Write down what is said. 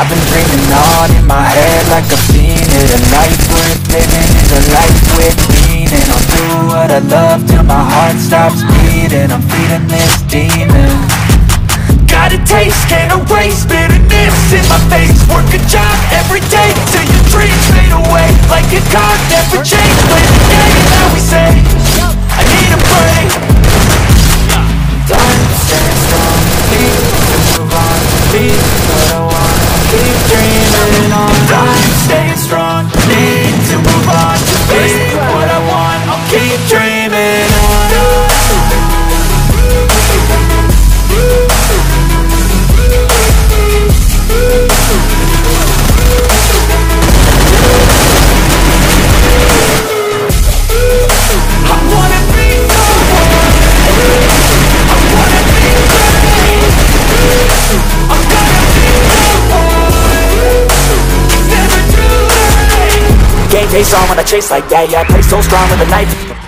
I've been dreaming on in my head like I've seen it. A life worth living is a life with meaning. I'll do what I love till my heart stops beating. I'm feeding this demon. Got a taste, can't erase bitterness in my face. Work a job every day till your dreams fade away. Like a card, never change. Play the game that we say. I need a break. Time stands on the beat. We're on the beat, but I wanna keep dreaming on. I'm staying strong, need to move on to be what I want, I'll keep dreaming on. I wanna be the one, I wanna be great, I'm gonna be the one. Game face on when I chase like that, yeah, I play so strong with a knife.